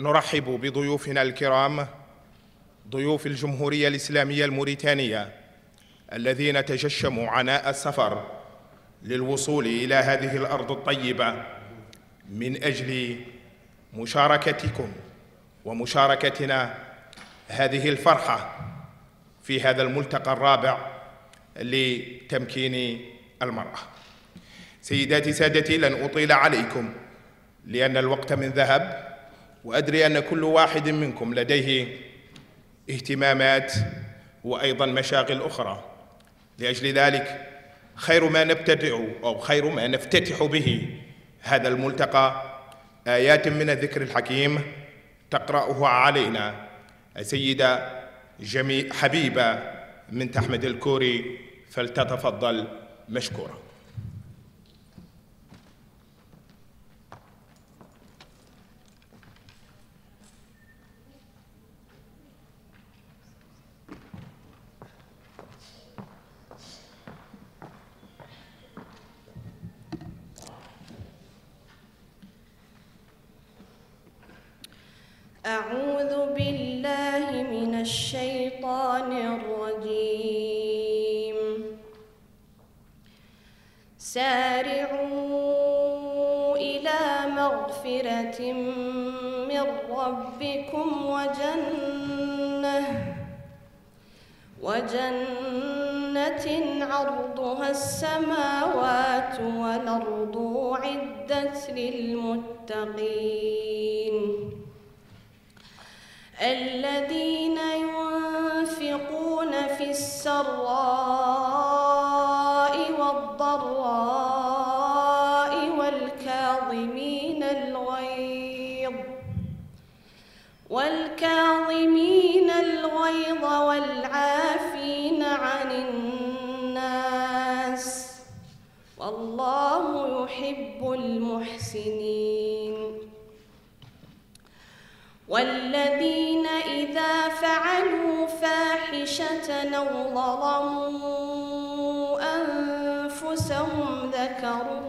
نرحب بضيوفنا الكرام ضيوف الجمهورية الإسلامية الموريتانية الذين تجشموا عناء السفر للوصول إلى هذه الأرض الطيبة من أجل مشاركتكم ومشاركتنا هذه الفرحة في هذا الملتقى الرابع لتمكين المرأة. سيداتي سادتي، لن أطيل عليكم لأن الوقت من ذهب، وأدري أن كل واحد منكم لديه اهتمامات وأيضا مشاغل أخرى. لأجل ذلك خير ما نبتدئ أو خير ما نفتتح به هذا الملتقى آيات من الذكر الحكيم تقرأها علينا السيدة جميلة حبيبة من أحمد الكوري، فلتتفضل مشكورة. أعوذ بالله من الشيطان الرجيم. سارعوا إلى مغفرة من ربكم وجنة عرضها السماوات والأرض أعدت للمتقين الذين ينفقون في السراء والضراء والكاظمين الغيظ والعافين عن الناس والله يحب المحسنين والذين إذا فعلوا فاحشة أو ظلموا أنفسهم ذكروا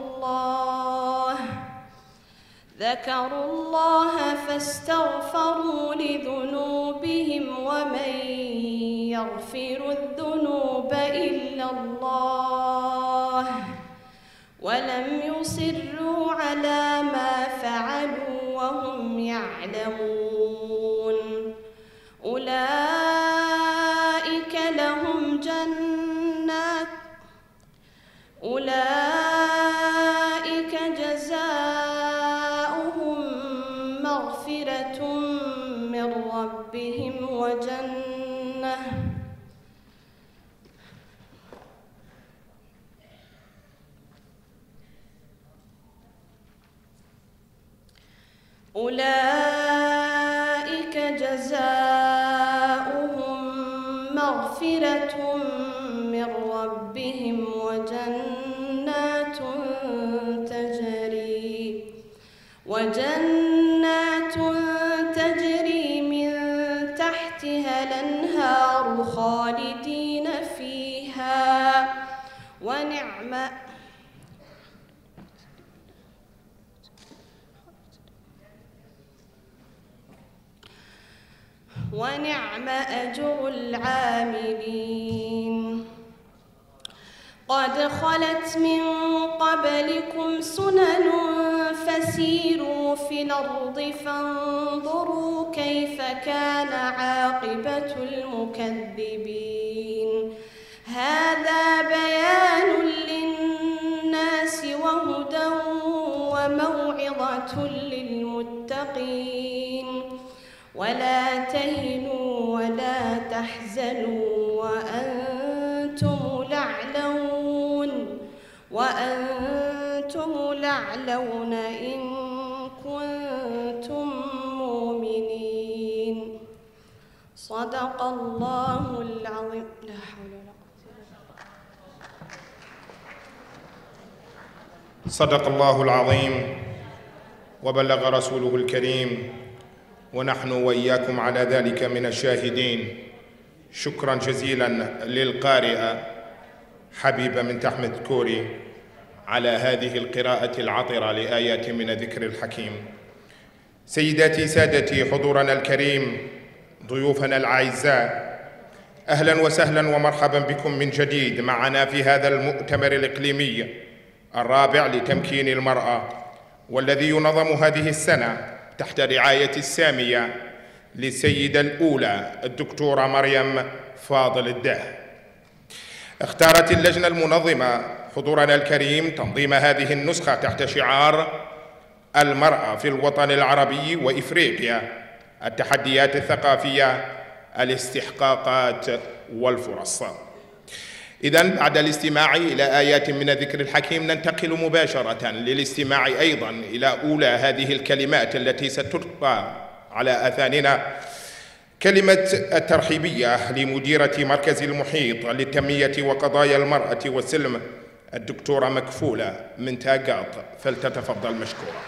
الله فاستغفروا لذنوبهم ومن يغفر الذنوب إلا الله ولم يصروا على ما فعلوا وهم يعلمون أولئك جزاؤهم مغفرة من ربهم وجنات تجري من تحتها الأنهار خالدين فيها ونعم أجر العاملين قد خلت من قبلكم سنن فسيروا في الأرض فانظروا كيف كان عاقبة المكذبين هذا بيان للناس وهدى وموعظة للمتقين ولا تهنوا ولا تحزنوا وأنتم الأعلون إن كنتم مؤمنين صدق الله العظيم. لا حول ولا قوة. صدق الله العظيم وبلغ رسوله الكريم ونحن وإياكم على ذلك من الشاهدين. شكرا جزيلا للقارئة حبيبة بنت أحمد الكوري على هذه القراءة العطرة لآيات من الذكر الحكيم. سيداتي سادتي، حضورنا الكريم، ضيوفنا الأعزاء، أهلا وسهلا ومرحبا بكم من جديد معنا في هذا المؤتمر الإقليمي الرابع لتمكين المرأة، والذي ينظم هذه السنة تحت رعاية السامية للسيدة الأولى الدكتورة مريم فاضل الداه. اختارت اللجنة المنظمة حضورنا الكريم تنظيم هذه النسخة تحت شعار المرأة في الوطن العربي وإفريقيا، التحديات الثقافية، الاستحقاقات والفرص. إذن بعد الاستماع إلى آيات من الذكر الحكيم ننتقل مباشرة للاستماع أيضا إلى أولى هذه الكلمات التي ستلقى على آذاننا. كلمة الترحيبية لمديرة مركز المحيط للتنمية وقضايا المرأة والسلم الدكتورة مكفولة من تاڭاط، فلتتفضل مشكورة.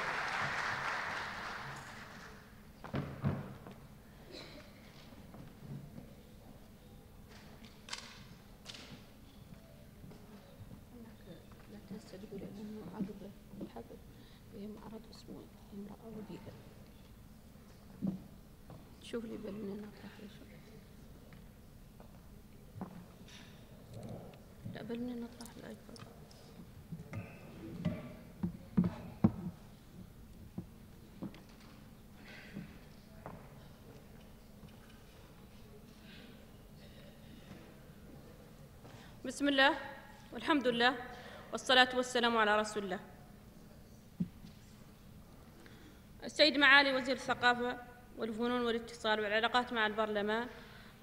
بسم الله والحمد لله والصلاة والسلام على رسول الله. السيد معالي وزير الثقافة والفنون والاتصال والعلاقات مع البرلمان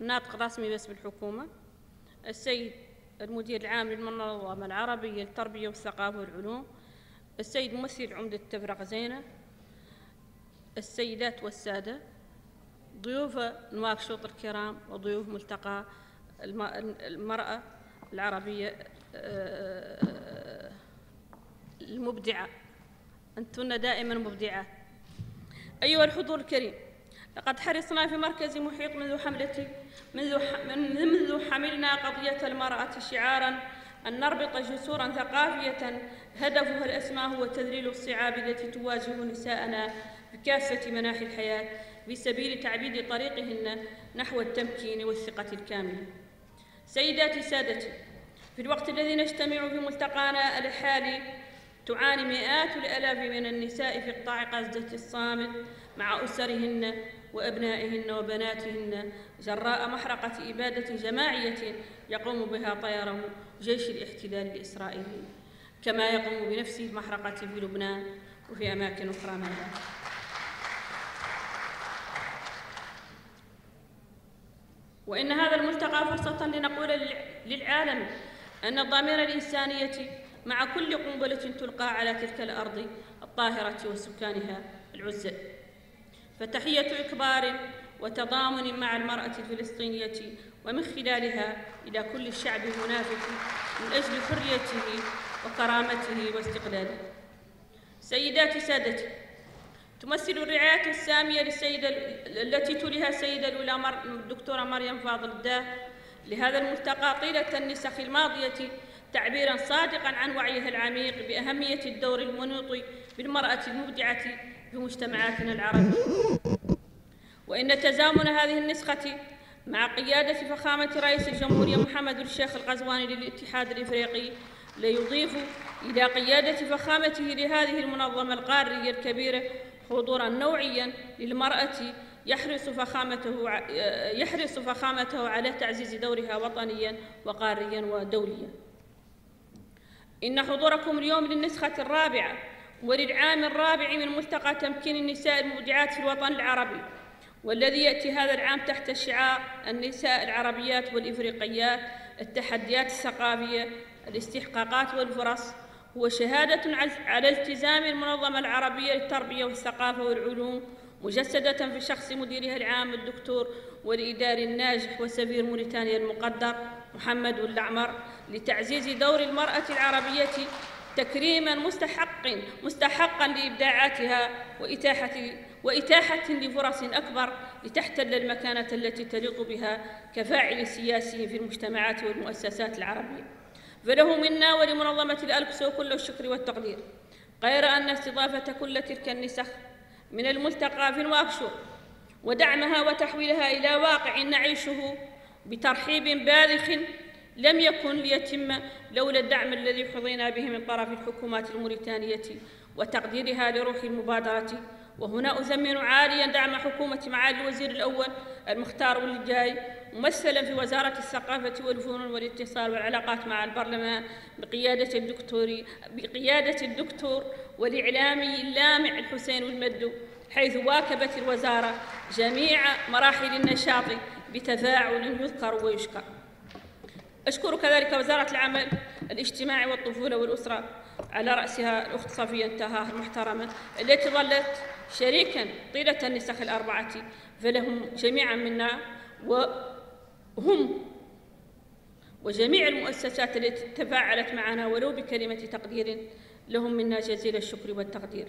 الناطق الرسمي باسم الحكومة، السيد المدير العام للمنظمة العربية للتربية والثقافة والعلوم، السيد ممثل عمدة تفرق زينة، السيدات والسادة، ضيوف نواكشوط الكرام وضيوف ملتقى المرأة العربية المبدعة، أنتن دائما مبدعات. أيها الحضور الكريم، لقد حرصنا في مركز محيط منذ حملنا قضية المرأة شعارا أن نربط جسورا ثقافية هدفها الأسمى هو تذليل الصعاب التي تواجه نساءنا بكافة مناحي الحياة بسبيل تعبيد طريقهن نحو التمكين والثقة الكاملة. سيداتي سادتي، في الوقت الذي نجتمع في ملتقانا الحالي تعاني مئات الآلاف من النساء في قطاع غزة الصامت مع أسرهن وأبنائهن وبناتهن جراء محرقة إبادة جماعية يقوم بها طيران جيش الاحتلال الإسرائيلي، كما يقوم بنفس المحرقة في لبنان وفي أماكن أخرى منها. وإن هذا الملتقى فرصة لنقول للعالم أن ضمير الإنسانية مع كل قنبلة تلقى على تلك الأرض الطاهرة وسكانها العزل، فتحية إكبار وتضامن مع المرأة الفلسطينية ومن خلالها إلى كل الشعب المنافق من أجل حريته وكرامته واستقلاله. سيداتي سادتي، تمثل الرعاية السامية للسيدة التي تليها السيدة الأولى الدكتورة مريم فاضل الداه لهذا الملتقى طيلة النسخ الماضية تعبيراً صادقاً عن وعيها العميق بأهمية الدور المنوط بالمرأة المبدعة في مجتمعاتنا العربية. وإن تزامن هذه النسخة مع قيادة فخامة رئيس الجمهورية محمد الشيخ الغزواني للاتحاد الإفريقي ليضيف إلى قيادة فخامته لهذه المنظمة القارية الكبيرة حضوراً نوعياً للمرأة يحرص فخامته على تعزيز دورها وطنياً وقارياً ودولياً. إن حضوركم اليوم للنسخة الرابعة وللعام الرابع من ملتقى تمكين النساء المبدعات في الوطن العربي، والذي يأتي هذا العام تحت شعار النساء العربيات والإفريقيات، التحديات الثقافية، الاستحقاقات والفرص، هو شهادة على التزام المنظمة العربية للتربية والثقافة والعلوم مجسدة في شخص مديرها العام الدكتور والإداري الناجح وسفير موريتانيا المقدر محمد ولد عمر لتعزيز دور المرأة العربية تكريماً مستحقاً لإبداعاتها وإتاحة لفرص أكبر لتحتل المكانة التي تليق بها كفاعل سياسي في المجتمعات والمؤسسات العربية. فله منا ولمنظمة الأليكسو كل الشكر والتقدير، غير أن استضافة كل تلك النسخ من الملتقى في نواكشو ودعمها وتحويلها إلى واقع نعيشه بترحيب بالغ لم يكن ليتم لولا الدعم الذي حظينا به من طرف الحكومات الموريتانية وتقديرها لروح المبادرة. وهنا أزمن عاليا دعم حكومة معالي الوزير الأول المختار وليد جاي ممثلا في وزارة الثقافة والفنون والاتصال والعلاقات مع البرلمان بقيادة الدكتور والإعلامي اللامع الحسين بن مدو، حيث واكبت الوزارة جميع مراحل النشاط بتفاعل يذكر ويشكر. أشكر كذلك وزارة العمل الاجتماعي والطفولة والأسرة على رأسها الأخت صفية الطاهر المحترمة التي ظلت شريكاً طيلة النسخ الأربعة، فلهم جميعاً منا وهم وجميع المؤسسات التي تفاعلت معنا ولو بكلمة تقدير لهم منا جزيل الشكر والتقدير.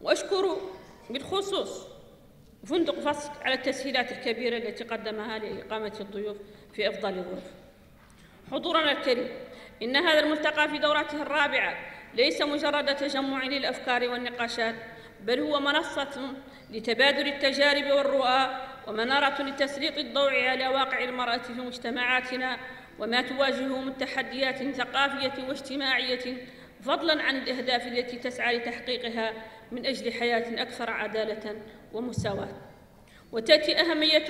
وأشكر بالخصوص فندق فصل على التسهيلات الكبيرة التي قدمها لإقامة الضيوف في أفضل الظروف. حضورنا الكريم، إن هذا الملتقى في دورته الرابعة ليس مجرد تجمع للأفكار والنقاشات، بل هو منصة لتبادل التجارب والرؤى، ومنارة لتسليط الضوء على واقع المرأة في مجتمعاتنا وما تواجهه من تحديات ثقافية واجتماعية، فضلاً عن الأهداف التي تسعى لتحقيقها من أجل حياة أكثر عدالة ومساواة. وتأتي أهمية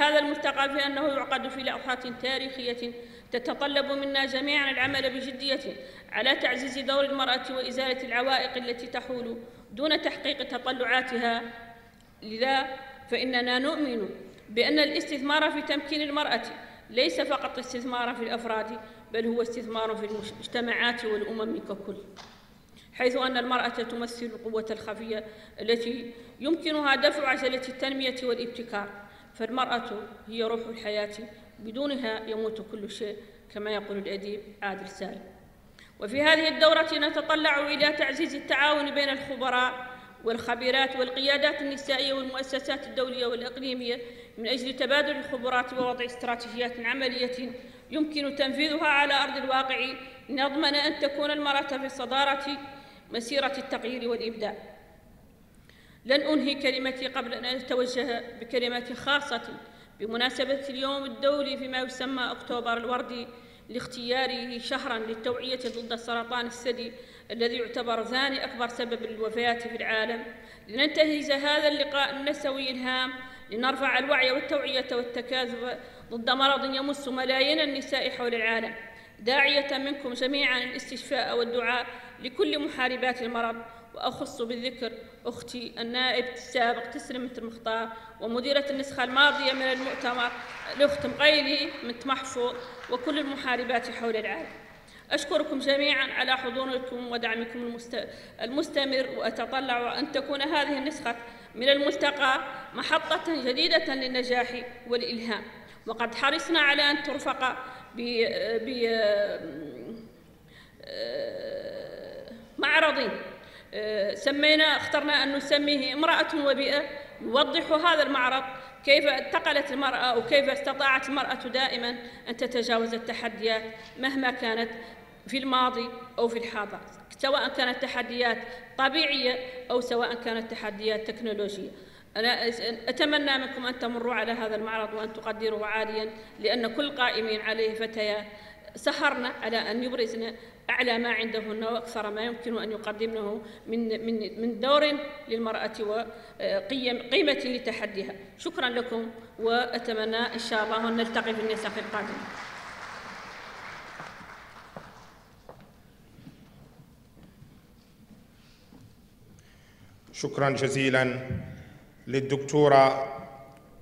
هذا الملتقى في أنه يعقد في لحظات تاريخية تتطلب منا جميعاً العمل بجدية على تعزيز دور المرأة وإزالة العوائق التي تحول دون تحقيق تطلعاتها، لذا فإننا نؤمن بأن الاستثمار في تمكين المرأة ليس فقط استثمار في الأفراد، بل هو استثمار في المجتمعات والأمم ككل، حيث أن المرأة تمثل القوة الخفية التي يمكنها دفع عجلة التنمية والابتكار، فالمرأة هي روح الحياة، بدونها يموت كل شيء كما يقول الأديب عادل سالم. وفي هذه الدورة نتطلع إلى تعزيز التعاون بين الخبراء والخبيرات والقيادات النسائية والمؤسسات الدولية والإقليمية من أجل تبادل الخبرات ووضع استراتيجيات عملية يمكن تنفيذها على أرض الواقع، لنضمن أن تكون المرأة في صدارة مسيرة التغيير والإبداع. لن أنهي كلمتي قبل أن أتوجه بكلمات خاصة بمناسبة اليوم الدولي فيما يسمى أكتوبر الوردي، لاختياره شهراً للتوعية ضد السرطان الثدي الذي يعتبر ثاني أكبر سبب للوفيات في العالم، لننتهز هذا اللقاء النسوي الهام لنرفع الوعي والتوعية والتكاثف ضد مرض يمس ملايين النساء حول العالم، داعية منكم جميعاً الاستشفاء والدعاء لكل محاربات المرض. وأخص بالذكر أختي النائبة السابق تسلمت المختار ومديرة النسخة الماضية من المؤتمر الأخت مقيلي بنت محفوظ وكل المحاربات حول العالم. أشكركم جميعاً على حضوركم ودعمكم المستمر، وأتطلع أن تكون هذه النسخة من الملتقى محطة جديدة للنجاح والإلهام، وقد حرصنا على أن ترفق بمعرض اخترنا أن نسميه امرأة وبيئة، يوضح هذا المعرض كيف انتقلت المرأة وكيف استطاعت المرأة دائما أن تتجاوز التحديات مهما كانت في الماضي أو في الحاضر، سواء كانت تحديات طبيعية أو سواء كانت تحديات تكنولوجية. أنا أتمنى منكم أن تمروا على هذا المعرض وأن تقدروا عاليا، لأن كل قائمين عليه فتيات سهرنا على أن يبرزن أعلى ما عندهن وأكثر ما يمكن أن يقدمنه من دور للمرأة وقيمة لتحديها. شكرا لكم، وأتمنى إن شاء الله أن نلتقي في النسخ القادم. شكرا جزيلا للدكتورة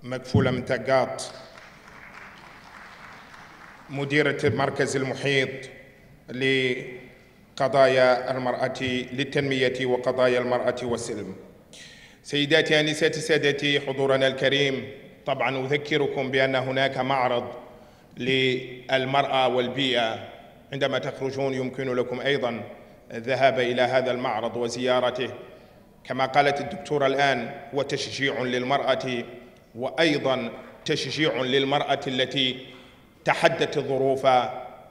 مكفولة من تاڭاط مديرة مركز المحيط لقضايا المرأة للتنمية وقضايا المرأة والسلم. سيداتي أنساتي سادتي حضورنا الكريم، طبعا أذكركم بأن هناك معرض للمرأة والبيئة، عندما تخرجون يمكن لكم أيضا الذهاب إلى هذا المعرض وزيارته، كما قالت الدكتورة الآن هو تشجيع للمرأة، وأيضا تشجيع للمرأة التي تحدت الظروف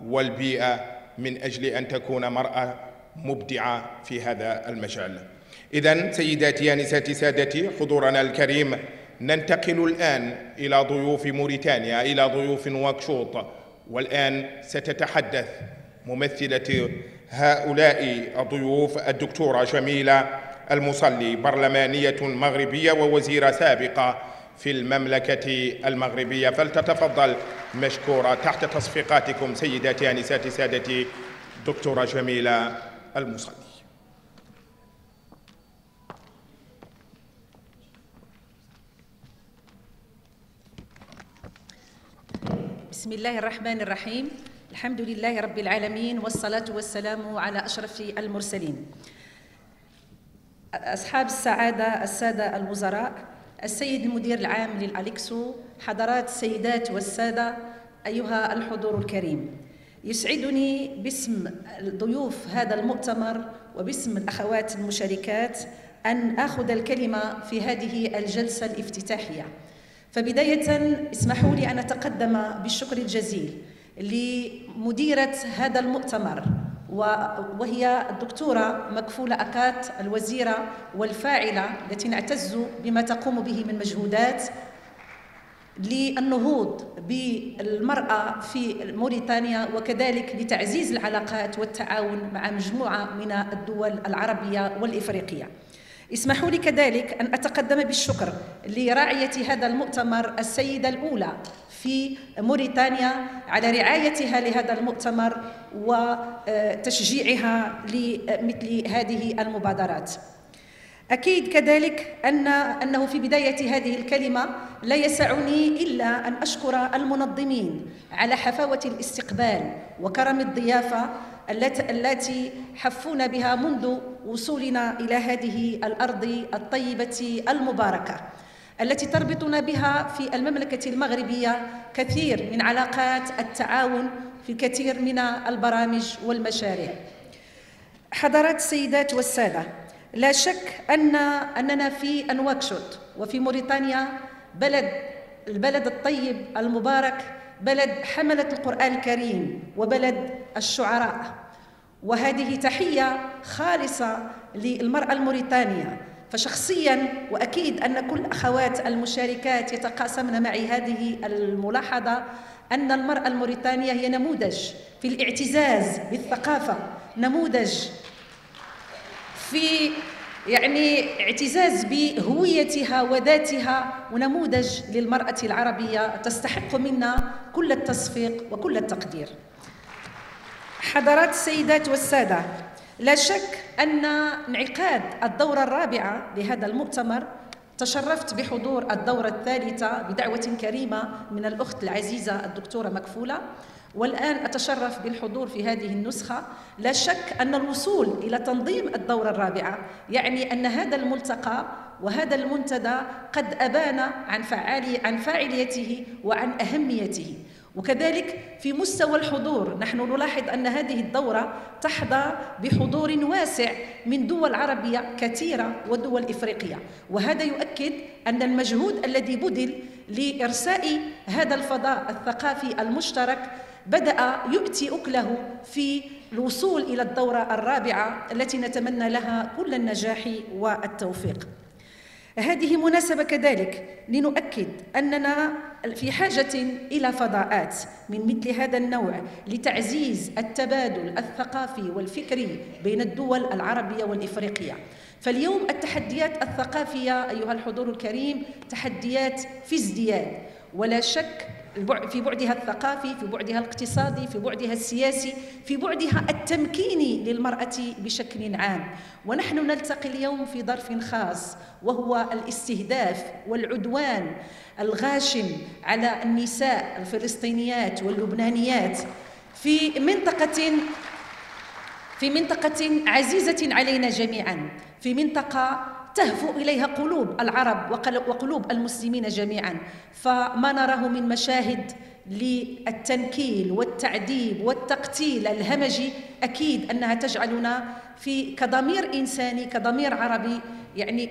والبيئة من أجل أن تكون مرأة مبدعة في هذا المجال. إذن سيداتي نساتي سادتي حضورنا الكريم، ننتقل الآن إلى ضيوف موريتانيا، إلى ضيوف نواكشوط. والآن ستتحدث ممثلة هؤلاء الضيوف الدكتورة جميلة المصلي، برلمانية مغربية ووزيرة سابقة في المملكة المغربية، فلتتفضل مشكورة تحت تصفيقاتكم سيداتي نساتي سادتي دكتورة جميلة المصلي. بسم الله الرحمن الرحيم، الحمد لله رب العالمين، والصلاة والسلام على أشرف المرسلين. أصحاب السعادة، السادة الوزراء، السيد المدير العام للأليكسو، حضرات السيدات والسادة، أيها الحضور الكريم، يسعدني باسم ضيوف هذا المؤتمر وباسم الأخوات المشاركات أن آخذ الكلمة في هذه الجلسة الافتتاحية. فبداية اسمحوا لي أن أتقدم بالشكر الجزيل لمديرة هذا المؤتمر، وهي الدكتورة مكفولة الوزيرة والفاعلة التي نعتز بما تقوم به من مجهودات للنهوض بالمرأة في موريتانيا، وكذلك لتعزيز العلاقات والتعاون مع مجموعة من الدول العربية والإفريقية. اسمحوا لي كذلك أن أتقدم بالشكر لراعية هذا المؤتمر السيدة الأولى في موريتانيا على رعايتها لهذا المؤتمر وتشجيعها لمثل هذه المبادرات. أكيد كذلك أنه في بداية هذه الكلمة لا يسعني إلا أن أشكر المنظمين على حفاوة الاستقبال وكرم الضيافة التي حفونا بها منذ وصولنا إلى هذه الأرض الطيبة المباركة، التي تربطنا بها في المملكة المغربية كثير من علاقات التعاون في الكثير من البرامج والمشاريع. حضرات السيدات والسادة، لا شك أننا في نواكشوط وفي موريتانيا البلد الطيب المبارك، بلد حملة القرآن الكريم وبلد الشعراء، وهذه تحية خالصة للمرأة الموريتانية. فشخصياً وأكيد أن كل أخوات المشاركات يتقاسمن معي هذه الملاحظة، أن المرأة الموريتانية هي نموذج في الاعتزاز بالثقافة، نموذج في اعتزاز بهويتها وذاتها، ونموذج للمرأة العربية تستحق منا كل التصفيق وكل التقدير. حضرات السيدات والسادة، لا شك أن انعقاد الدورة الرابعة لهذا المؤتمر، تشرفت بحضور الدورة الثالثة بدعوة كريمة من الأخت العزيزة الدكتورة مكفولة، والآن أتشرف بالحضور في هذه النسخة. لا شك أن الوصول إلى تنظيم الدورة الرابعة يعني أن هذا الملتقى وهذا المنتدى قد أبان عن فاعليته وعن أهميته. وكذلك في مستوى الحضور، نحن نلاحظ أن هذه الدورة تحظى بحضور واسع من دول عربية كثيرة ودول إفريقية، وهذا يؤكد أن المجهود الذي بذل لإرساء هذا الفضاء الثقافي المشترك بدأ يؤتي أكله في الوصول إلى الدورة الرابعة التي نتمنى لها كل النجاح والتوفيق. هذه مناسبة كذلك لنؤكد أننا في حاجة إلى فضاءات من مثل هذا النوع لتعزيز التبادل الثقافي والفكري بين الدول العربية والإفريقية. فاليوم التحديات الثقافية أيها الحضور الكريم تحديات في ازدياد، ولا شك في بعدها الثقافي، في بعدها الاقتصادي، في بعدها السياسي، في بعدها التمكيني للمرأة بشكل عام. ونحن نلتقي اليوم في ظرف خاص، وهو الاستهداف والعدوان الغاشم على النساء الفلسطينيات واللبنانيات في منطقة عزيزة علينا جميعا، في منطقة تهفو إليها قلوب العرب وقلوب المسلمين جميعاً. فما نراه من مشاهد للتنكيل والتعذيب والتقتيل الهمجي أكيد أنها تجعلنا كضمير إنساني كضمير عربي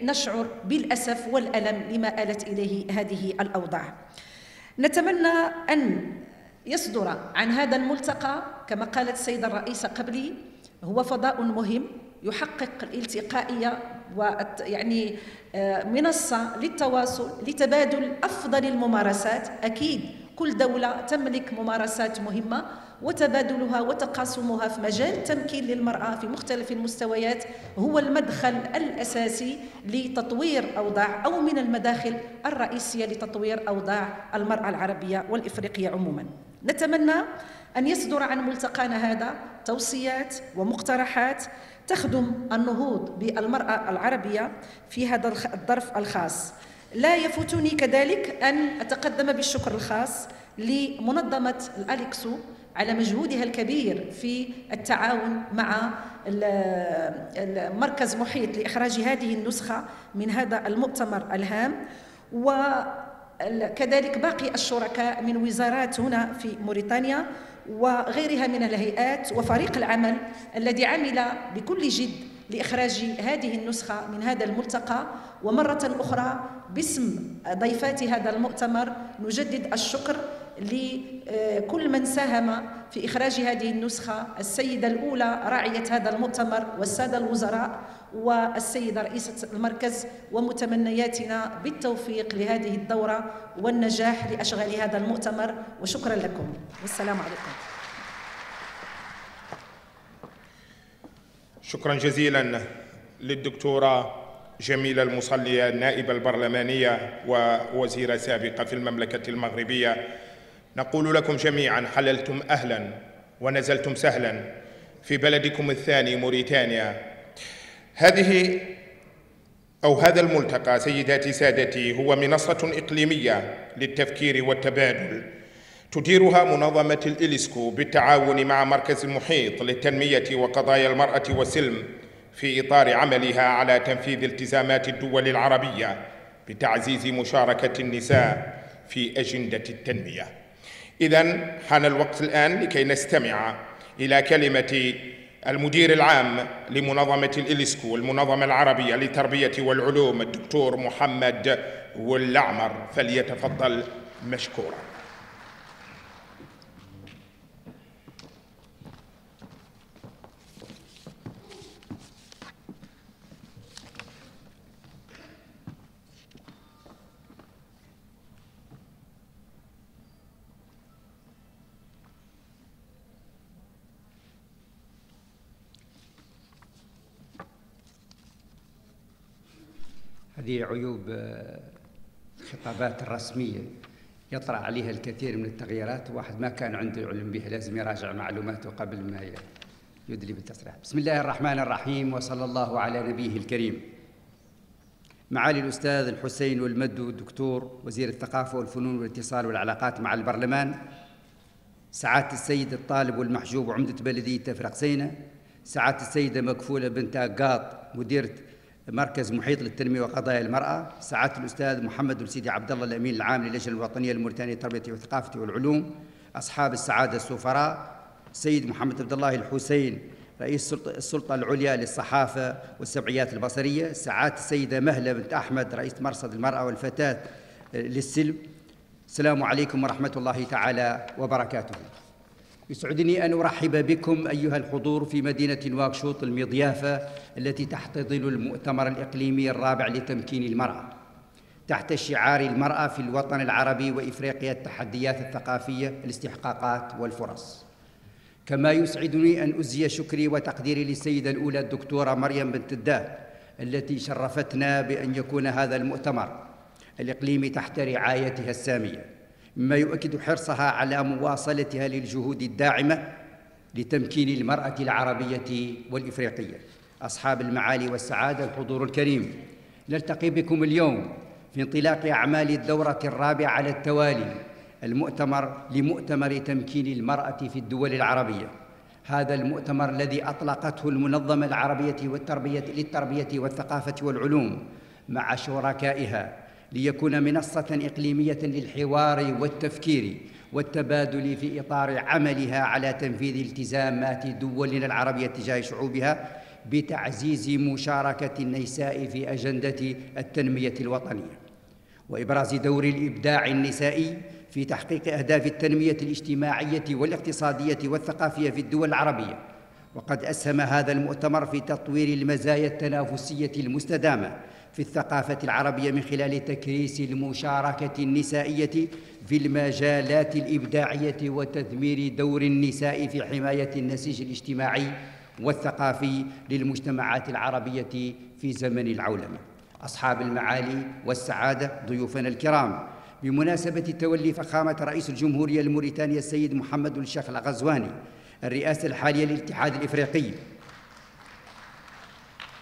نشعر بالأسف والألم لما آلت إليه هذه الأوضاع. نتمنى أن يصدر عن هذا الملتقى كما قالت السيدة الرئيسة قبلي هو فضاء مهم، يحقق الالتقائية ويعني منصة للتواصل لتبادل أفضل الممارسات. أكيد كل دولة تملك ممارسات مهمة وتبادلها وتقاسمها في مجال التمكين للمرأة في مختلف المستويات هو المدخل الأساسي لتطوير أوضاع أو من المداخل الرئيسية لتطوير أوضاع المرأة العربية والإفريقية عموما. نتمنى أن يصدر عن ملتقانا هذا توصيات ومقترحات تخدم النهوض بالمرأة العربية في هذا الظرف الخاص. لا يفوتني كذلك أن أتقدم بالشكر الخاص لمنظمة الأليكسو على مجهودها الكبير في التعاون مع مركز محيط لإخراج هذه النسخة من هذا المؤتمر الهام، وكذلك باقي الشركاء من وزارات هنا في موريتانيا وغيرها من الهيئات وفريق العمل الذي عمل بكل جد لإخراج هذه النسخة من هذا الملتقى. ومرة أخرى باسم ضيفات هذا المؤتمر نجدد الشكر لكل من ساهم في إخراج هذه النسخة، السيدة الأولى راعية هذا المؤتمر والسادة الوزراء والسيدة رئيسة المركز، ومتمنياتنا بالتوفيق لهذه الدورة والنجاح لأشغال هذا المؤتمر، وشكرا لكم والسلام عليكم. شكرا جزيلا للدكتورة جميلة المصلي النائبة البرلمانية ووزيرة سابقة في المملكة المغربية. نقول لكم جميعا حللتم أهلا ونزلتم سهلا في بلدكم الثاني موريتانيا. هذه أو هذا الملتقى سيداتي سادتي هو منصة إقليمية للتفكير والتبادل تديرها منظمة الأليكسو بالتعاون مع مركز المحيط للتنمية وقضايا المرأة والسلم في إطار عملها على تنفيذ التزامات الدول العربية بتعزيز مشاركة النساء في أجندة التنمية. إذن حان الوقت الآن لكي نستمع إلى كلمة المدير العام لمنظمة الأليكسو المنظمة العربية للتربية والعلوم الدكتور محمد ولد عمر، فليتفضل مشكورا. هذه عيوب الخطابات الرسمية يطرأ عليها الكثير من التغييرات، واحد ما كان عنده علم بها لازم يراجع معلوماته قبل ما يدلي بالتصريح. بسم الله الرحمن الرحيم وصلى الله على نبيه الكريم. معالي الأستاذ الحسين بن مدو الدكتور وزير الثقافة والفنون والاتصال والعلاقات مع البرلمان، سعادة السيد الطالب والمحجوب وعمدة بلدية تفرقسينة، سعادة السيدة مكفولة بنت أحمد مديرة مركز محيط للتنمية وقضايا المرأة، سعادة الأستاذ محمد بن سيدي عبد الله الأمين العام للجنة الوطنية الموريتانية للتربية والثقافة والعلوم، أصحاب السعادة السفراء، السيد محمد عبد الله الحسين رئيس السلطة العليا للصحافة والسبعيات البصرية، سعادة السيدة مهلة بنت أحمد رئيس مرصد المرأة والفتاة للسلم، السلام عليكم ورحمة الله تعالى وبركاته. يسعدني أن أرحب بكم أيها الحضور في مدينة نواكشوط المضيافة التي تحتضن المؤتمر الإقليمي الرابع لتمكين المرأة تحت شعار المرأة في الوطن العربي وإفريقيا، التحديات الثقافية، الاستحقاقات والفرص. كما يسعدني أن أزي شكري وتقديري للسيدة الأولى الدكتورة مريم بنت الداه التي شرفتنا بأن يكون هذا المؤتمر الإقليمي تحت رعايتها السامية، مما يؤكد حرصها على مواصلتها للجهود الداعمة لتمكين المرأة العربية والإفريقية. أصحاب المعالي والسعادة الحضور الكريم، نلتقي بكم اليوم في انطلاق أعمال الدورة الرابعة على التوالي لمؤتمر تمكين المرأة في الدول العربية. هذا المؤتمر الذي أطلقته المنظمة العربية للتربية والثقافة والعلوم مع شركائها ليكون منصة إقليمية للحوار والتفكير والتبادل في إطار عملها على تنفيذ التزامات دولنا العربية تجاه شعوبها بتعزيز مشاركة النساء في أجندة التنمية الوطنية وإبراز دور الإبداع النسائي في تحقيق أهداف التنمية الاجتماعية والاقتصادية والثقافية في الدول العربية وقد أسهم هذا المؤتمر في تطوير المزايا التنافسية المستدامة في الثقافة العربية من خلال تكريس المشاركة النسائية في المجالات الإبداعية وتثمير دور النساء في حماية النسيج الاجتماعي والثقافي للمجتمعات العربية في زمن العولمة. أصحاب المعالي والسعادة ضيوفنا الكرام، بمناسبة تولي فخامة رئيس الجمهورية الموريتانية السيد محمد الشيخ الغزواني الرئاسة الحالية للاتحاد الإفريقي،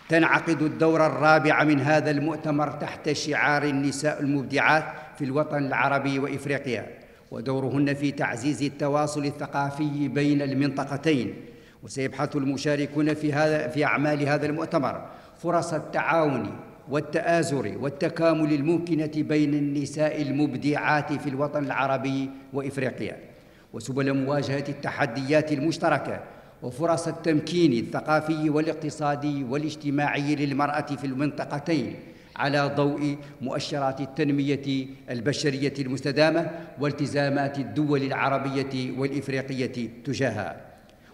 تنعقد الدورة الرابعة من هذا المؤتمر تحت شعار النساء المبدعات في الوطن العربي وإفريقيا ودورهن في تعزيز التواصل الثقافي بين المنطقتين. وسيبحث المشاركون في أعمال هذا المؤتمر فرص التعاون والتآزر والتكامل الممكنة بين النساء المبدعات في الوطن العربي وإفريقيا، وسبل مواجهة التحديات المشتركة وفرص التمكين الثقافي والاقتصادي والاجتماعي للمرأة في المنطقتين على ضوء مؤشرات التنمية البشرية المستدامة والتزامات الدول العربية والإفريقية تجاهها.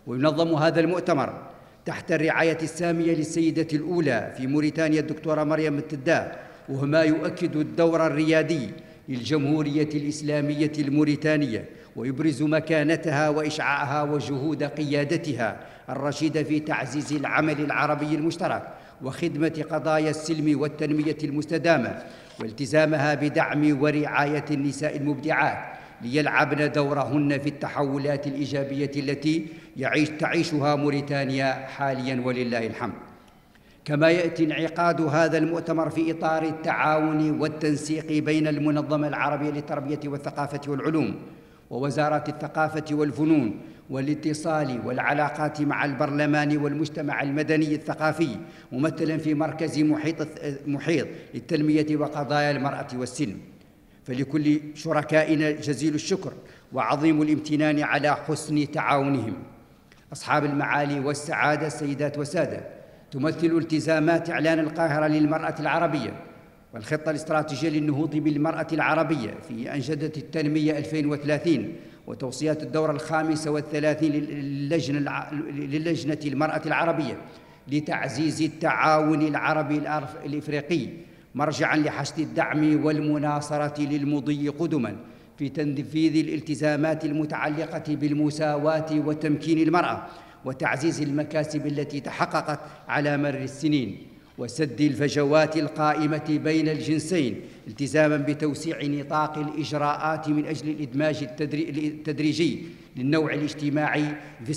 وينظم هذا المؤتمر تحت الرعاية السامية للسيدة الأولى في موريتانيا الدكتورة مريم فاضل الداه، وهما يؤكد الدور الريادي للجمهورية الإسلامية الموريتانية ويبرز مكانتها وإشعاعها وجهود قيادتها الرشيدة في تعزيز العمل العربي المشترك وخدمة قضايا السلم والتنمية المستدامة والتزامها بدعم ورعاية النساء المبدعات ليلعبن دورهن في التحولات الإيجابية التي تعيشها موريتانيا حالياً ولله الحمد. كما يأتي انعقاد هذا المؤتمر في إطار التعاون والتنسيق بين المنظمة العربية للتربية والثقافة والعلوم ووزارة الثقافة والفنون والاتصال والعلاقات مع البرلمان والمجتمع المدني الثقافي ممثلاً في مركز محيط للتنمية وقضايا المرأة والسلم. فلكل شركائنا جزيل الشكر وعظيم الامتنان على حسن تعاونهم. أصحاب المعالي والسعادة، السيدات والسادة، تمثل التزامات إعلان القاهرة للمرأة العربية والخطة الاستراتيجية للنهوض بالمرأة العربية في أنشطة التنمية 2030 وتوصيات الدورة ال35 للجنة المرأة العربية لتعزيز التعاون العربي الإفريقي مرجعاً لحشد الدعم والمناصرة للمضي قدماً في تنفيذ الالتزامات المتعلقة بالمساواة وتمكين المرأة وتعزيز المكاسب التي تحققت على مر السنين وسد الفجوات القائمة بين الجنسين التزاماً بتوسيع نطاق الإجراءات من أجل الإدماج التدريجي للنوع الاجتماعي في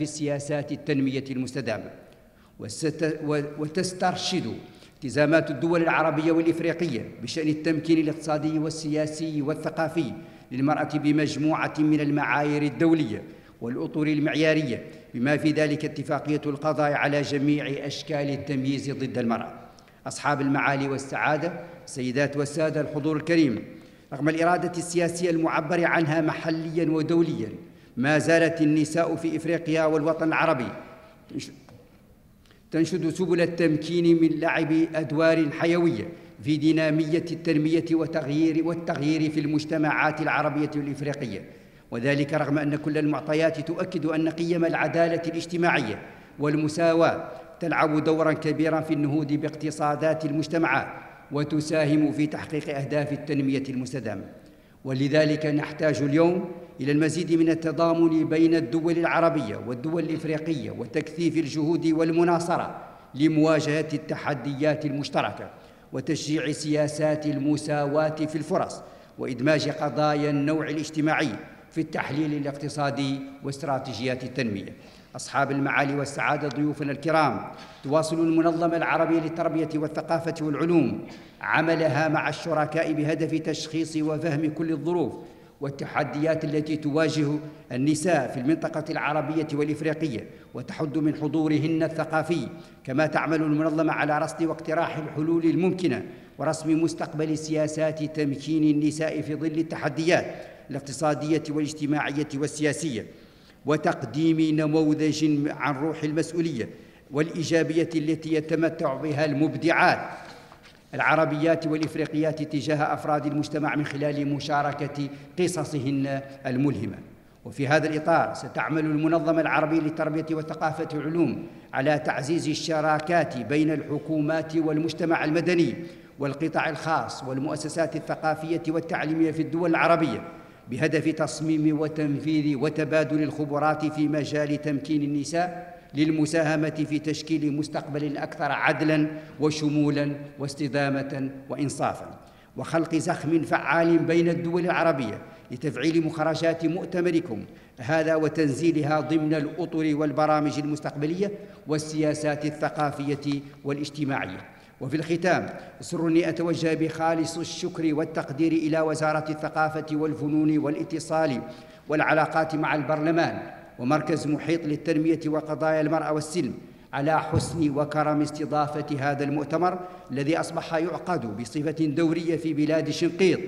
السياسات التنمية المستدامة. وتسترشد التزامات الدول العربية والإفريقية بشأن التمكين الاقتصادي والسياسي والثقافي للمرأة بمجموعة من المعايير الدولية والأطر المعيارية بما في ذلك اتفاقية القضاء على جميع أشكال التمييز ضد المرأة. أصحاب المعالي والسعادة، السيدات والسادة، الحضور الكريم، رغم الإرادة السياسية المعبر عنها محلياً ودولياً ما زالت النساء في إفريقيا والوطن العربي تنشد سبل التمكين من لعب أدوار حيوية في دينامية التنمية والتغيير في المجتمعات العربية والإفريقية، وذلك رغم أن كل المعطيات تؤكد أن قيم العدالة الاجتماعية والمساواة تلعب دوراً كبيراً في النهوض باقتصادات المجتمعات وتساهم في تحقيق أهداف التنمية المستدامة. ولذلك نحتاج اليوم إلى المزيد من التضامن بين الدول العربية والدول الإفريقية وتكثيف الجهود والمناصرة لمواجهة التحديات المشتركة وتشجيع سياسات المساواة في الفرص وإدماج قضايا النوع الاجتماعي في التحليل الاقتصادي واستراتيجيات التنمية. أصحاب المعالي والسعادة، ضيوفنا الكرام، تواصل المنظمة العربية للتربية والثقافة والعلوم عملها مع الشركاء بهدف تشخيص وفهم كل الظروف والتحديات التي تواجه النساء في المنطقة العربية والإفريقية وتحد من حضورهن الثقافي. كما تعمل المنظمة على رصد واقتراح الحلول الممكنة ورسم مستقبل سياسات تمكين النساء في ظل التحديات الاقتصادية والاجتماعية والسياسية وتقديم نموذج عن روح المسؤولية والإيجابية التي يتمتع بها المبدعات العربيات والإفريقيات تجاه أفراد المجتمع من خلال مشاركة قصصهن الملهمة. وفي هذا الإطار ستعمل المنظمة العربية للتربية والثقافة والعلوم على تعزيز الشراكات بين الحكومات والمجتمع المدني والقطاع الخاص والمؤسسات الثقافية والتعليمية في الدول العربية بهدف تصميم وتنفيذ وتبادل الخبرات في مجال تمكين النساء للمساهمة في تشكيل مستقبل أكثر عدلاً وشمولاً واستدامة وإنصافاً، وخلق زخم فعال بين الدول العربية لتفعيل مخرجات مؤتمركم هذا وتنزيلها ضمن الأطر والبرامج المستقبلية والسياسات الثقافية والاجتماعية. وفي الختام سرني أتوجه بخالص الشكر والتقدير إلى وزارة الثقافة والفنون والاتصال والعلاقات مع البرلمان ومركز محيط للتنمية وقضايا المرأة والسلم على حسن وكرم استضافة هذا المؤتمر الذي أصبح يعقد بصفة دورية في بلاد شنقيط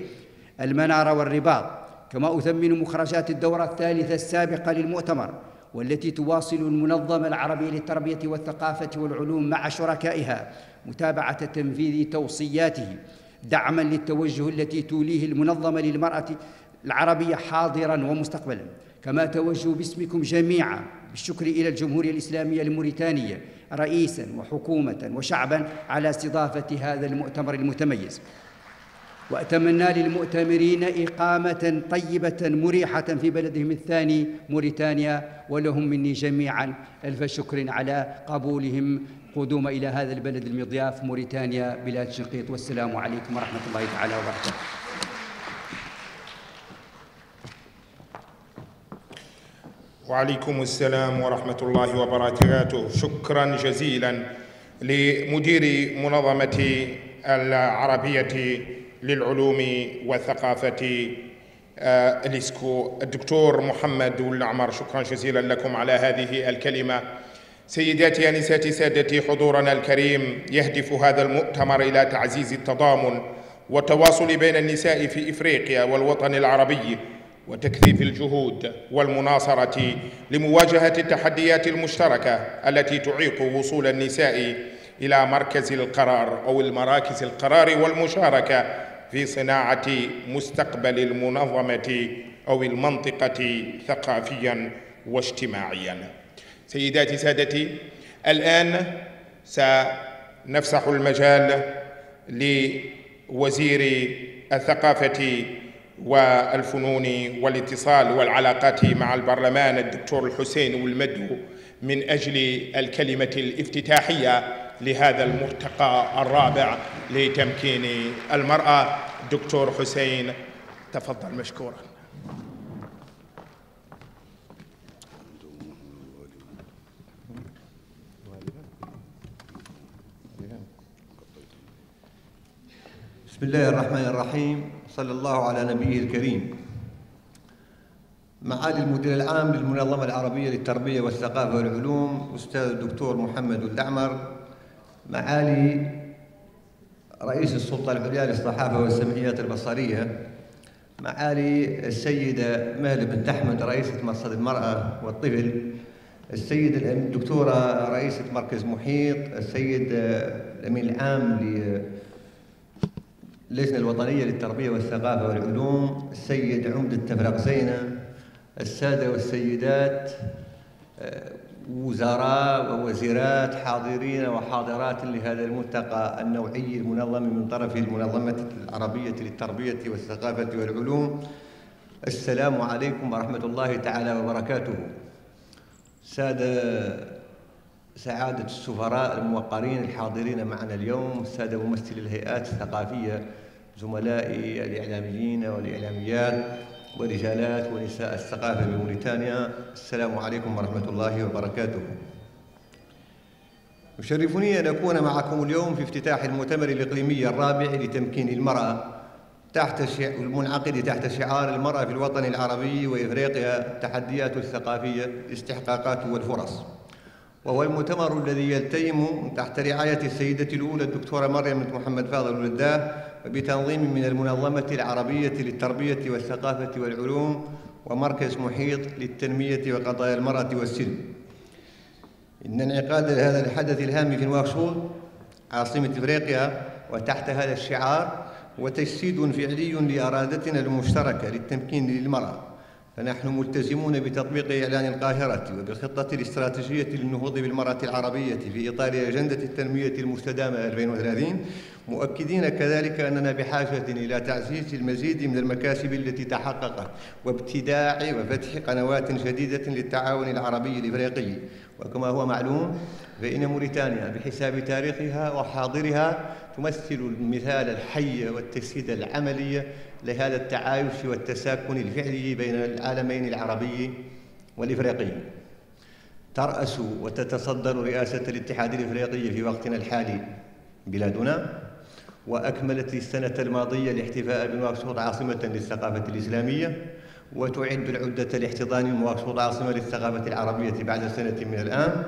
المنارة والرباط. كما أثمن مخرجات الدورة الثالثة السابقة للمؤتمر والتي تواصل المنظمة العربية للتربية والثقافة والعلوم مع شركائها متابعة تنفيذ توصياته دعماً للتوجه التي توليه المنظمة للمرأة العربية حاضراً ومستقبلاً. كما توجه باسمكم جميعاً بالشكر إلى الجمهورية الإسلامية الموريتانية رئيساً وحكومة وشعباً على استضافة هذا المؤتمر المتميز، وأتمنى للمؤتمرين إقامة طيبة مريحة في بلدهم الثاني موريتانيا، ولهم مني جميعاً ألف شكر على قبولهم قدوم إلى هذا البلد المضياف موريتانيا بلاد شنقيط، والسلام عليكم ورحمة الله تعالى وبركاته. وعليكم السلام ورحمة الله وبركاته. شكراً جزيلاً لمدير منظمة العربية للعلوم والثقافة الأليكسو الدكتور محمد ولد عمر، شكرا جزيلا لكم على هذه الكلمة. سيداتي أنساتي سادتي، حضورنا الكريم يهدف هذا المؤتمر إلى تعزيز التضامن والتواصل بين النساء في إفريقيا والوطن العربي وتكثيف الجهود والمناصرة لمواجهة التحديات المشتركة التي تعيق وصول النساء إلى مركز القرار أو المراكز القرار والمشاركة في صناعة مستقبل المنظمة أو المنطقة ثقافياً واجتماعياً. سيداتي سادتي، الآن سنفسح المجال لوزير الثقافة والفنون والاتصال والعلاقات مع البرلمان الدكتور الحسين بن مدو من أجل الكلمة الافتتاحية لهذا الملتقى الرابع لتمكين المرأة. دكتور حسين، تفضل مشكورا. بسم الله الرحمن الرحيم، صلى الله على نبيه الكريم. معالي المدير العام للمنظمة العربية للتربية والثقافة والعلوم أستاذ الدكتور محمد ولد عمر، معالي رئيس السلطة العليا للصحافة والسمعيات البصرية، معالي السيدة مهلة بنت أحمد رئيسة مرصد المرأة والطفل، السيدة الدكتورة رئيسة مركز محيط، السيد الأمين العام للجنة الوطنية للتربية والثقافة والعلوم، السيد عمدة تفرق زينة، السادة والسيدات وزراء ووزيرات، حاضرين وحاضرات لهذا الملتقى النوعي المنظم من طرف المنظمة العربية للتربية والثقافة والعلوم، السلام عليكم ورحمة الله تعالى وبركاته. سعادة السفراء الموقرين الحاضرين معنا اليوم، السادة ممثلي الهيئات الثقافية، زملائي الإعلاميين والإعلاميات ورجالات ونساء الثقافة بموريتانيا، السلام عليكم ورحمة الله وبركاته. يشرفني أن أكون معكم اليوم في افتتاح المؤتمر الإقليمي الرابع لتمكين المرأة المنعقد تحت شعار المرأة في الوطن العربي وإفريقيا، التحديات الثقافية، الاستحقاقات والفرص، وهو المؤتمر الذي يلتئم تحت رعاية السيدة الأولى الدكتورة مريم بنت محمد فاضل الداه وبتنظيم من المنظمة العربية للتربية والثقافة والعلوم ومركز محيط للتنمية وقضايا المرأة والسلم. إن انعقاد هذا الحدث الهام في نواكشوط عاصمة إفريقيا وتحت هذا الشعار هو تجسيد فعلي لإرادتنا المشتركة للتمكين للمرأة، فنحن ملتزمون بتطبيق إعلان القاهرة وبالخطة الاستراتيجية للنهوض بالمرأة العربية في إطار أجندة التنمية المستدامة 2030، مؤكدين كذلك أننا بحاجة إلى تعزيز المزيد من المكاسب التي تحققت وابتداع وفتح قنوات جديدة للتعاون العربي الإفريقي. وكما هو معلوم فإن موريتانيا بحساب تاريخها وحاضرها تمثل المثال الحي والتجسيد العملي لهذا التعايش والتساكن الفعلي بين العالمين العربي والإفريقي. ترأس وتتصدر رئاسة الاتحاد الإفريقي في وقتنا الحالي بلادنا، وأكملت السنة الماضية الاحتفاء بنواكشوط عاصمة للثقافة الإسلامية، وتعد العدة لاحتضان نواكشوط عاصمة للثقافة العربية بعد سنة من الآن،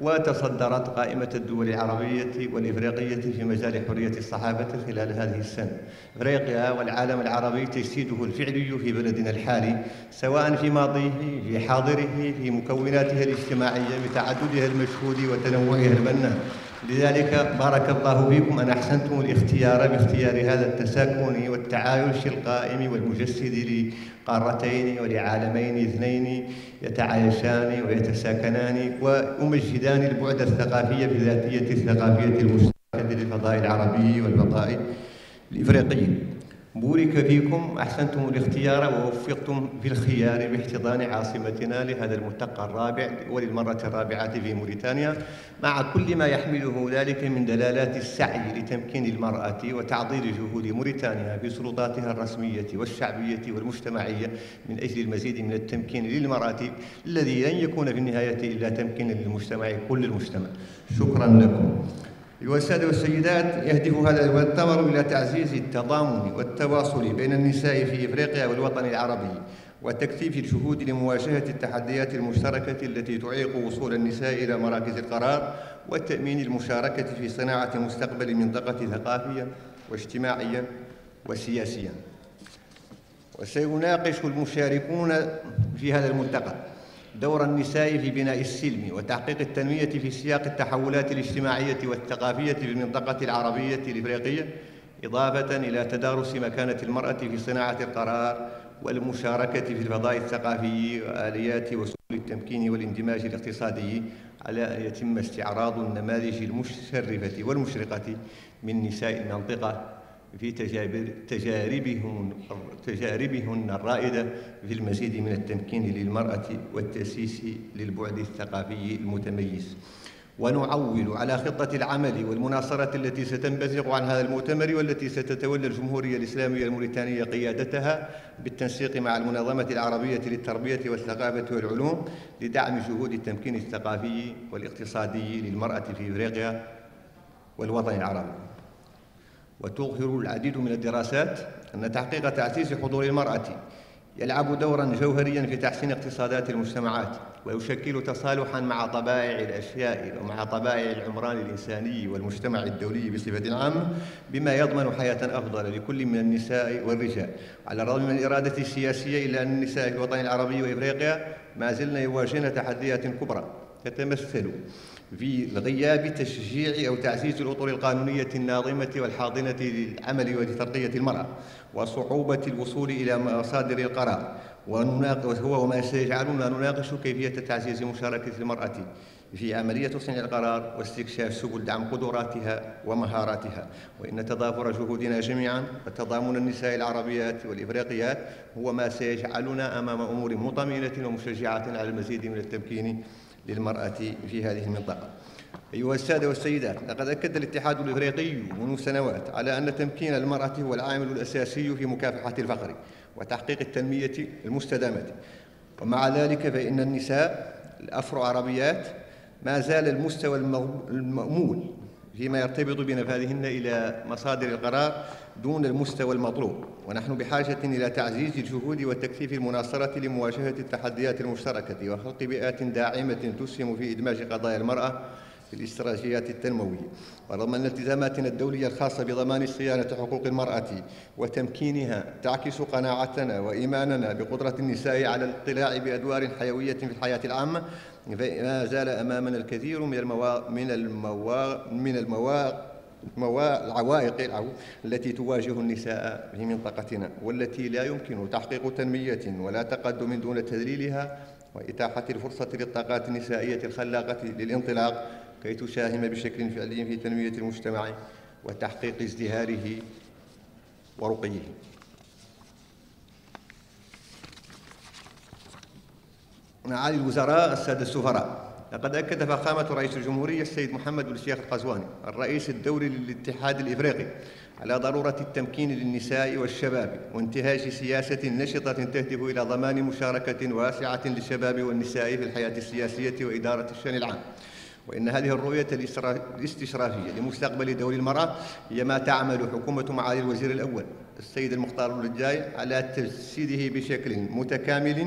وتصدرت قائمة الدول العربية والإفريقية في مجال حرية الصحافة خلال هذه السنة. إفريقيا والعالم العربي تجسيده الفعلي في بلدنا الحالي، سواء في ماضيه، في حاضره، في مكوناتها الاجتماعية بتعددها المشهود وتنوعها البناء. لذلك بارك الله فيكم أن أحسنتم الاختيار باختيار هذا التساكن والتعايش القائم والمجسد لقارتين ولعالمين اثنين يتعايشان ويتساكنان ويمجدان البعد الثقافي بذاتية الثقافية المشتركة للفضاء العربي والفضاء الإفريقي. بورك فيكم، أحسنتم الاختيار ووفقتم في الخيار باحتضان عاصمتنا لهذا الملتقى الرابع وللمرة الرابعة في موريتانيا، مع كل ما يحمله ذلك من دلالات السعي لتمكين المرأة وتعضيد جهود موريتانيا بسلطاتها الرسمية والشعبية والمجتمعية من أجل المزيد من التمكين للمرأة، الذي لن يكون في النهاية إلا تمكين للمجتمع، كل المجتمع. شكرا لكم. أيها السادة والسيدات، يهدف هذا المؤتمر إلى تعزيز التضامن والتواصل بين النساء في إفريقيا والوطن العربي، وتكثيف الجهود لمواجهة التحديات المشتركة التي تعيق وصول النساء إلى مراكز القرار، وتأمين المشاركة في صناعة مستقبل منطقة ثقافية واجتماعية وسياسية. وسيناقش المشاركون في هذا الملتقى دور النساء في بناء السلم وتحقيق التنمية في سياق التحولات الاجتماعية والثقافية في المنطقة العربية الإفريقية، إضافة إلى تدارس مكانة المرأة في صناعة القرار والمشاركة في الفضاء الثقافي وآليات وسبل التمكين والاندماج الاقتصادي، على أن يتم استعراض النماذج المشرفة والمشرقة من نساء المنطقة في تجاربهن الرائدة في المزيد من التمكين للمرأة والتأسيس للبعد الثقافي المتميز. ونعول على خطة العمل والمناصرة التي ستنبثق عن هذا المؤتمر، والتي ستتولى الجمهورية الإسلامية الموريتانية قيادتها بالتنسيق مع المنظمة العربية للتربية والثقافة والعلوم لدعم جهود التمكين الثقافي والاقتصادي للمرأة في إفريقيا والوطن العربي. وتظهر العديد من الدراسات أن تحقيق تعزيز حضور المرأة يلعب دوراً جوهرياً في تحسين اقتصادات المجتمعات، ويشكل تصالحاً مع طبائع الأشياء ومع طبائع العمران الإنساني والمجتمع الدولي بصفة عامة، بما يضمن حياة أفضل لكل من النساء والرجال. على الرغم من الإرادة السياسية، إلا أن النساء في الوطن العربي وإفريقيا ما زلنا يواجهن تحديات كبرى تتمثل في غياب تشجيع أو تعزيز الأطر القانونية الناظمة والحاضنة للعمل ولترقية المرأة، وصعوبة الوصول إلى مصادر القرار، وهو ما سيجعلنا نناقش كيفية تعزيز مشاركة المرأة في عملية تصنيع القرار واستكشاف سبل دعم قدراتها ومهاراتها. وإن تضافر جهودنا جميعا وتضامن النساء العربيات والإفريقيات هو ما سيجعلنا أمام أمور مطمئنة ومشجعة على المزيد من التمكين للمرأة في هذه المنطقة. أيها السادة والسيدات، لقد أكد الاتحاد الإفريقي منذ سنوات على أن تمكين المرأة هو العامل الأساسي في مكافحة الفقر وتحقيق التنمية المستدامة، ومع ذلك فإن النساء الأفرو عربيات ما زال المستوى المأمول فيما يرتبط بنفاذهن إلى مصادر القرار دون المستوى المطلوب، ونحن بحاجة إلى تعزيز الجهود وتكثيف المناصرة لمواجهة التحديات المشتركة وخلق بيئات داعمة تسهم في إدماج قضايا المرأة في الاستراتيجيات التنموية. ورغم أن التزاماتنا الدولية الخاصة بضمان صيانة حقوق المرأة وتمكينها تعكس قناعتنا وإيماننا بقدرة النساء على الاطلاع بأدوار حيوية في الحياة العامة، ما زال أمامنا الكثير من المواقف العوائق التي تواجه النساء في منطقتنا والتي لا يمكن تحقيق تنمية ولا تقدم دون تذليلها وإتاحة الفرصة للطاقات النسائية الخلاقة للانطلاق كي تساهم بشكل فعلي في تنمية المجتمع وتحقيق ازدهاره ورقيه. معالي الوزراء، السادة السفراء، لقد أكد فخامة رئيس الجمهورية السيد محمد بن الشيخ الغزواني الرئيس الدولي للاتحاد الإفريقي على ضرورة التمكين للنساء والشباب وانتهاج سياسة نشطة تهدف إلى ضمان مشاركة واسعة للشباب والنساء في الحياة السياسية وإدارة الشأن العام، وإن هذه الرؤية الاستشرافية لمستقبل دور المرأة هي ما تعمل حكومة معالي الوزير الأول السيد المختار وليد جاي على تجسيده بشكل متكامل،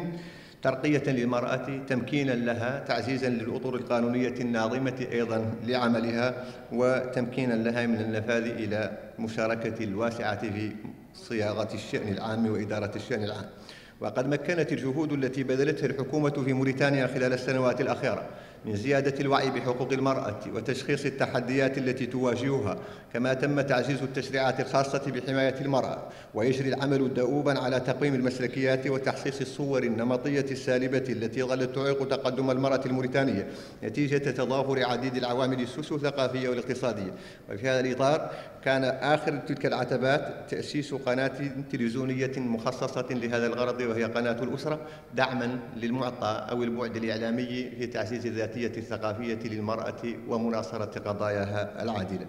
ترقية للمرأة، تمكينا لها، تعزيزا للأطر القانونية الناظمة أيضا لعملها، وتمكينا لها من النفاذ إلى مشاركة الواسعة في صياغة الشأن العام وإدارة الشأن العام. وقد مكنت الجهود التي بذلتها الحكومة في موريتانيا خلال السنوات الأخيرة من زيادة الوعي بحقوق المرأة وتشخيص التحديات التي تواجهها، كما تم تعزيز التشريعات الخاصة بحماية المرأة، ويجري العمل دؤوبا على تقويم المسلكيات وتحسيس الصور النمطية السالبة التي ظلت تعيق تقدم المرأة الموريتانية نتيجة تضافر عديد العوامل السوسيو-ثقافية والاقتصادية. وفي هذا الإطار كان آخر تلك العتبات تأسيس قناة تلفزيونية مخصصة لهذا الغرض، وهي قناة الأسرة، دعما للمعطى أو البعد الإعلامي في تعزيز الذاتية الثقافية للمرأة ومناصرة قضاياها العادلة.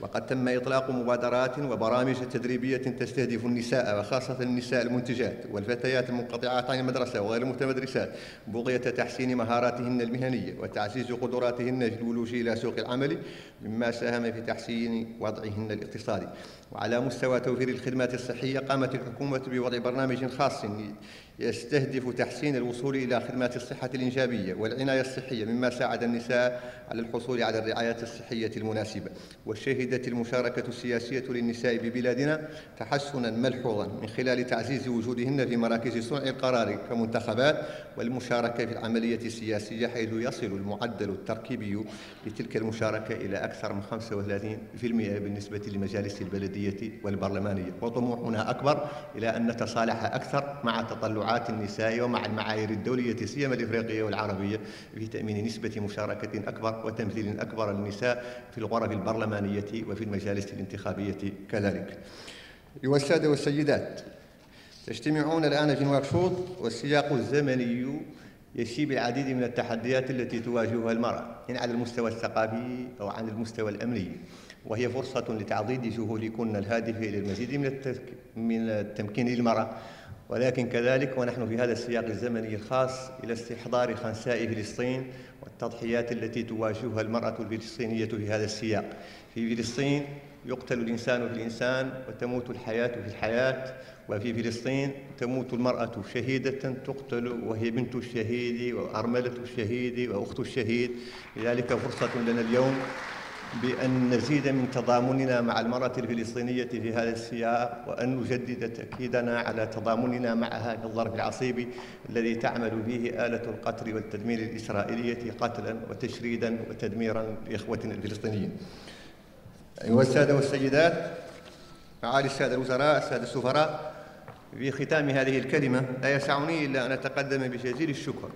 وقد تم إطلاق مبادرات وبرامج تدريبية تستهدف النساء وخاصة النساء المنتجات والفتيات المنقطعات عن المدرسة وغير المتمدرسات بغية تحسين مهاراتهن المهنية وتعزيز قدراتهن في الولوج إلى سوق العمل، مما ساهم في تحسين وضعهن الاقتصادي. وعلى مستوى توفير الخدمات الصحية، قامت الحكومة بوضع برنامج خاص يستهدف تحسين الوصول إلى خدمات الصحة الإنجابية والعناية الصحية، مما ساعد النساء على الحصول على الرعاية الصحية المناسبة. وشهدت المشاركة السياسية للنساء ببلادنا تحسناً ملحوظاً من خلال تعزيز وجودهن في مراكز صنع القرار كمنتخبات والمشاركة في العملية السياسية، حيث يصل المعدل التركيبي لتلك المشاركة إلى أكثر من 35% بالنسبة لمجالس البلدية والبرلمانية. وطموحنا أكبر إلى أن نتصالح أكثر مع تطلع النساء ومع المعايير الدولية سيما الإفريقية والعربية في تأمين نسبة مشاركة أكبر وتمثيل أكبر للنساء في الغرف البرلمانية وفي المجالس الانتخابية كذلك. أيها السادة والسيدات، تجتمعون الآن في نواكشوط، والسياق الزمني يشيب العديد من التحديات التي تواجهها المرأة إن على المستوى الثقافي أو عن المستوى الأمني، وهي فرصة لتعضيد جهودكن الهادفة إلى المزيد من التمكين للمرأة، ولكن كذلك ونحن في هذا السياق الزمني الخاص إلى استحضار خنساء فلسطين والتضحيات التي تواجهها المرأة الفلسطينية في هذا السياق. في فلسطين يقتل الإنسان في الإنسان وتموت الحياة في الحياة، وفي فلسطين تموت المرأة شهيدة تقتل وهي بنت الشهيد وأرملة الشهيد وأخت الشهيد. لذلك فرصة لنا اليوم بأن نزيد من تضامننا مع المرأة الفلسطينية في هذا السياق، وأن نجدد تأكيدنا على تضامننا معها في الظرف العصيب الذي تعمل به آلة القتل والتدمير الإسرائيلية قتلا وتشريدا وتدميرا لإخوتنا الفلسطينيين. أيها السادة والسيدات، معالي السادة الوزراء، السادة السفراء، في ختام هذه الكلمة لا يسعني إلا أن أتقدم بجزيل الشكر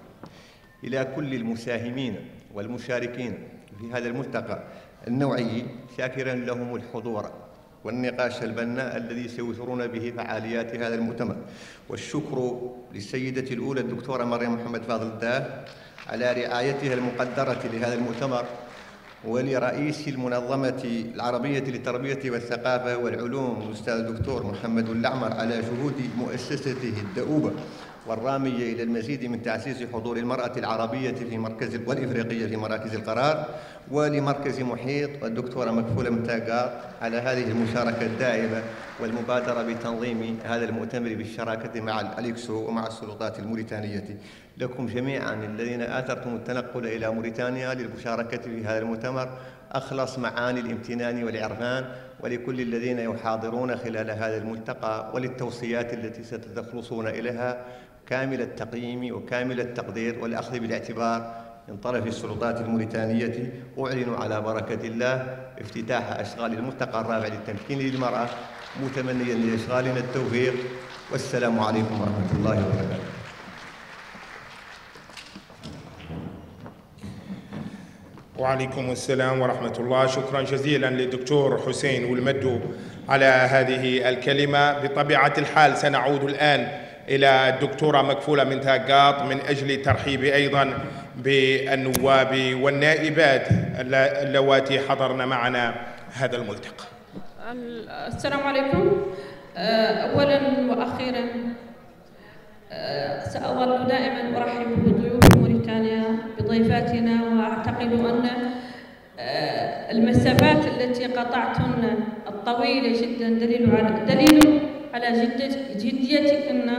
إلى كل المساهمين والمشاركين في هذا الملتقى النوعي، شاكراً لهم الحضور والنقاش البناء الذي سيثرون به فعاليات هذا المؤتمر. والشكر للسيدة الأولى الدكتورة محمد فاضل الداه على رعايتها المقدرة لهذا المؤتمر، ولرئيس المنظمة العربية للتربية والثقافة والعلوم الأستاذ الدكتور محمد ولد عمر على جهود مؤسسته الدؤوبة والرامية إلى المزيد من تعزيز حضور المرأة العربية في مركز والإفريقية في مراكز القرار، ولمركز محيط والدكتورة مكفولة من تاڭاط على هذه المشاركة الدائمة والمبادرة بتنظيم هذا المؤتمر بالشراكة مع الأليكسو ومع السلطات الموريتانية. لكم جميعا الذين آثرتم التنقل إلى موريتانيا للمشاركة في هذا المؤتمر أخلص معاني الامتنان والإعرفان، ولكل الذين يحاضرون خلال هذا الملتقى وللتوصيات التي ستتخلصون إليها كامل التقييم وكامل التقدير والأخذ بالاعتبار من طرف السلطات الموريتانية أعلنوا على بركة الله افتتاح أشغال الملتقى الرابع للتمكين للمرأة، متمنيا لإشغالنا التوفيق، والسلام عليكم ورحمة الله وبركاته. وعليكم السلام ورحمة الله. شكرا جزيلا للدكتور حسين والمدو على هذه الكلمة. بطبيعة الحال سنعود الآن إلى الدكتورة مكفولة من تاڭاط من أجل ترحيب أيضا بالنواب والنائبات اللواتي حضرن معنا هذا الملتقى. السلام عليكم. أولا وأخيرا سأظل دائما أرحب بضيوف موريتانيا بضيفاتنا، وأعتقد أن المسافات التي قطعتن الطويلة جدا دليل على جديتكن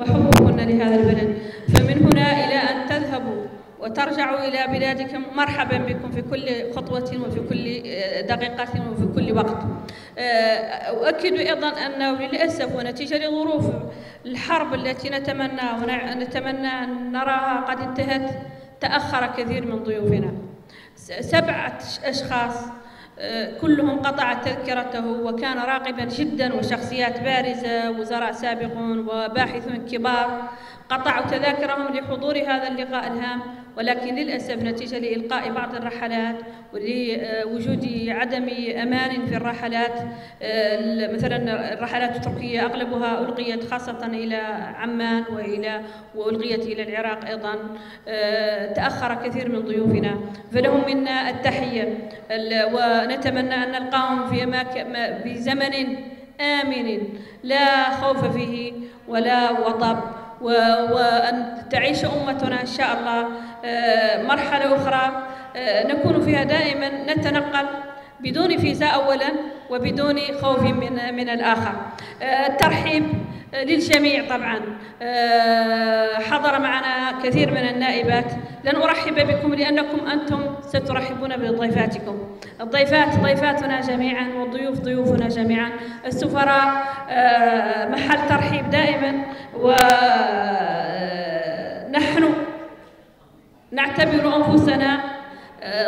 وحبكن لهذا البلد، فمن هنا إلى أن تذهبوا وترجعوا إلى بلادكم مرحبا بكم في كل خطوة وفي كل دقيقة وفي كل وقت. أؤكد أيضا أنه للأسف ونتيجة لظروف الحرب التي نتمنى أن نراها قد انتهت، تأخر كثير من ضيوفنا، 7 أشخاص كلهم قطع تذكرته، وكان راقبا جدا وشخصيات بارزة، وزراء سابقون وباحثون كبار قطعوا تذاكرهم لحضور هذا اللقاء الهام، ولكن للأسف نتيجة لإلقاء بعض الرحلات ولوجود عدم أمان في الرحلات، مثلا الرحلات التركية أغلبها ألقيت خاصة إلى عمان وألقيت إلى العراق أيضا، تأخر كثير من ضيوفنا، فلهم منا التحية، ونتمنى أن نلقاهم في بزمن آمن لا خوف فيه ولا وطب، وأن تعيش أمتنا إن شاء الله مرحلة أخرى نكون فيها دائما نتنقل بدون فيزا أولا وبدون خوف من الآخر. الترحيب للجميع طبعا، حضر معنا كثير من النائبات، لن أرحب بكم لأنكم أنتم سترحبون بضيفاتكم، الضيفات ضيفاتنا جميعا والضيوف ضيوفنا جميعا، السفراء محل ترحيب دائما، ونحن نعتبر أنفسنا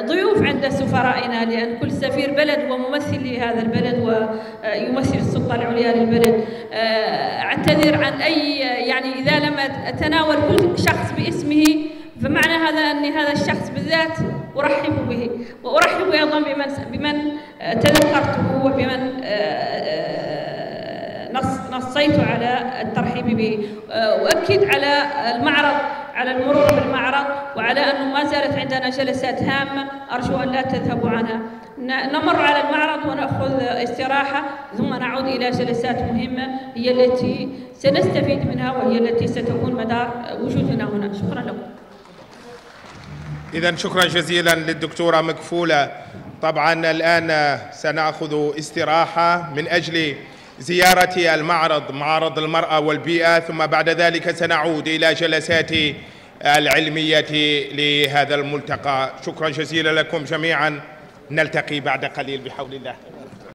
ضيوف عند سفرائنا، لأن كل سفير بلد وممثل لهذا البلد ويمثل السلطة العليا للبلد. أعتذر عن أي إذا لم أتناول كل شخص باسمه، فمعنى هذا أن هذا الشخص بالذات أرحب به، وأرحب أيضا بمن تذكرته وبمن نصيت على الترحيب به. أؤكد على المعرض، على المرور بالمعرض، وعلى أنه ما زالت عندنا جلسات هامة أرجو أن لا تذهبوا عنها. نمر على المعرض ونأخذ استراحة، ثم نعود إلى جلسات مهمة هي التي سنستفيد منها وهي التي ستكون مدار وجودنا هنا. شكرا لكم. إذا شكرا جزيلا للدكتورة مكفولة. طبعا الآن سنأخذ استراحة من أجل زيارة المعرض، معرض المرأة والبيئة، ثم بعد ذلك سنعود إلى جلسات العلمية لهذا الملتقى. شكرا جزيلا لكم جميعا، نلتقي بعد قليل بحول الله.